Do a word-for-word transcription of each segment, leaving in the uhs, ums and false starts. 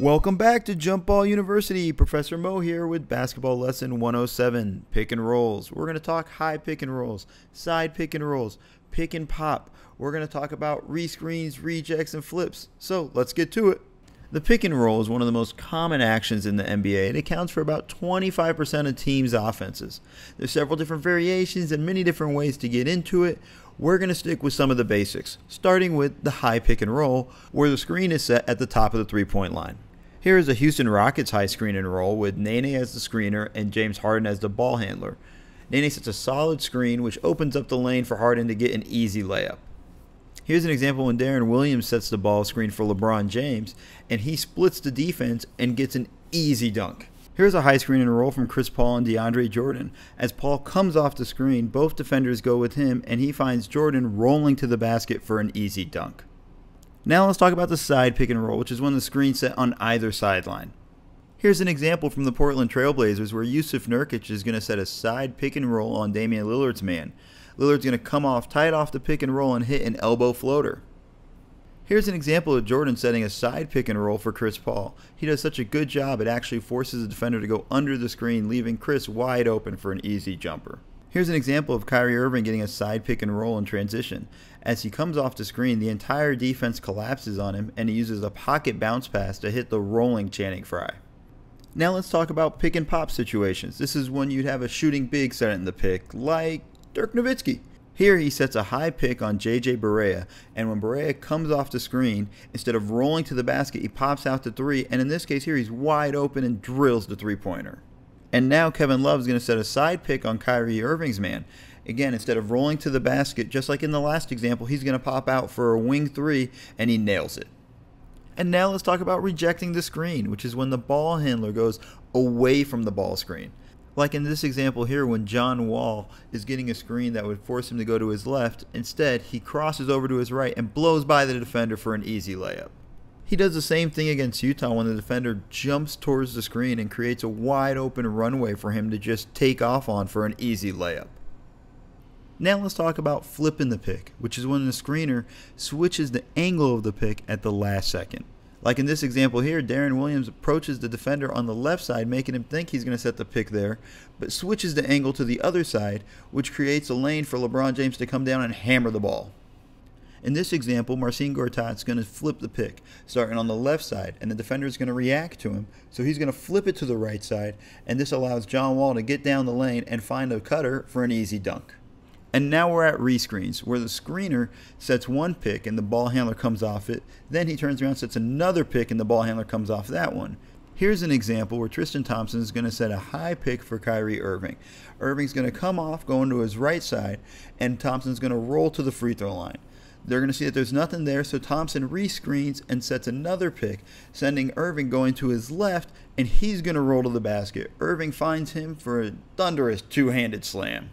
Welcome back to Jump Ball University. Professor Mo here with Basketball Lesson one oh seven, pick and rolls. We're going to talk high pick and rolls, side pick and rolls, pick and pop. We're going to talk about re-screens, rejects, and flips. So let's get to it. The pick and roll is one of the most common actions in the N B A. It accounts for about twenty-five percent of teams' offenses. There's several different variations and many different ways to get into it. We're going to stick with some of the basics, starting with the high pick and roll, where the screen is set at the top of the three-point line. Here is a Houston Rockets high screen and roll with Nene as the screener and James Harden as the ball handler. Nene sets a solid screen, which opens up the lane for Harden to get an easy layup. Here's an example when Darren Williams sets the ball screen for LeBron James, and he splits the defense and gets an easy dunk. Here's a high screen and roll from Chris Paul and DeAndre Jordan. As Paul comes off the screen, both defenders go with him, and he finds Jordan rolling to the basket for an easy dunk. Now let's talk about the side pick and roll, which is when the screen's set on either sideline. Here's an example from the Portland Trail Blazers where Yusuf Nurkic is going to set a side pick and roll on Damian Lillard's man. Lillard's going to come off tight off the pick and roll and hit an elbow floater. Here's an example of Jordan setting a side pick and roll for Chris Paul. He does such a good job it actually forces the defender to go under the screen, leaving Chris wide open for an easy jumper. Here's an example of Kyrie Irving getting a side pick and roll in transition. As he comes off the screen, the entire defense collapses on him and he uses a pocket bounce pass to hit the rolling Channing Fry. Now let's talk about pick and pop situations. This is when you'd have a shooting big set in the pick, like Dirk Nowitzki. Here he sets a high pick on J J Barea, and when Barea comes off the screen, instead of rolling to the basket, he pops out to three, and in this case here he's wide open and drills the three-pointer. And now Kevin Love is going to set a side pick on Kyrie Irving's man. Again, instead of rolling to the basket, just like in the last example, he's going to pop out for a wing three, and he nails it. And now let's talk about rejecting the screen, which is when the ball handler goes away from the ball screen. Like in this example here when John Wall is getting a screen that would force him to go to his left. Instead, he crosses over to his right and blows by the defender for an easy layup. He does the same thing against Utah when the defender jumps towards the screen and creates a wide open runway for him to just take off on for an easy layup. Now let's talk about flipping the pick, which is when the screener switches the angle of the pick at the last second. Like in this example here, Darren Williams approaches the defender on the left side, making him think he's going to set the pick there, but switches the angle to the other side, which creates a lane for LeBron James to come down and hammer the ball. In this example, Marcin Gortat's going to flip the pick, starting on the left side, and the defender is going to react to him, so he's going to flip it to the right side, and this allows John Wall to get down the lane and find a cutter for an easy dunk. And now we're at re-screens, where the screener sets one pick and the ball handler comes off it. Then he turns around and sets another pick and the ball handler comes off that one. Here's an example where Tristan Thompson is going to set a high pick for Kyrie Irving. Irving's going to come off, going to his right side, and Thompson's going to roll to the free throw line. They're going to see that there's nothing there, so Thompson re-screens and sets another pick, sending Irving going to his left, and he's going to roll to the basket. Irving finds him for a thunderous two-handed slam.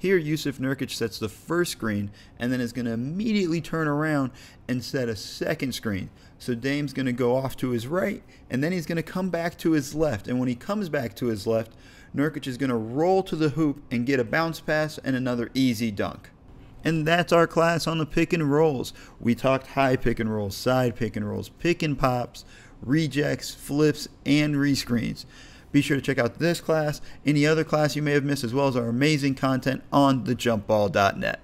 Here, Yusuf Nurkic sets the first screen and then is going to immediately turn around and set a second screen. So Dame's going to go off to his right, and then he's going to come back to his left. And when he comes back to his left, Nurkic is going to roll to the hoop and get a bounce pass and another easy dunk. And that's our class on the pick and rolls. We talked high pick and rolls, side pick and rolls, pick and pops, rejects, flips, and re-screens. Be sure to check out this class, any other class you may have missed, as well as our amazing content on the jump ball dot net.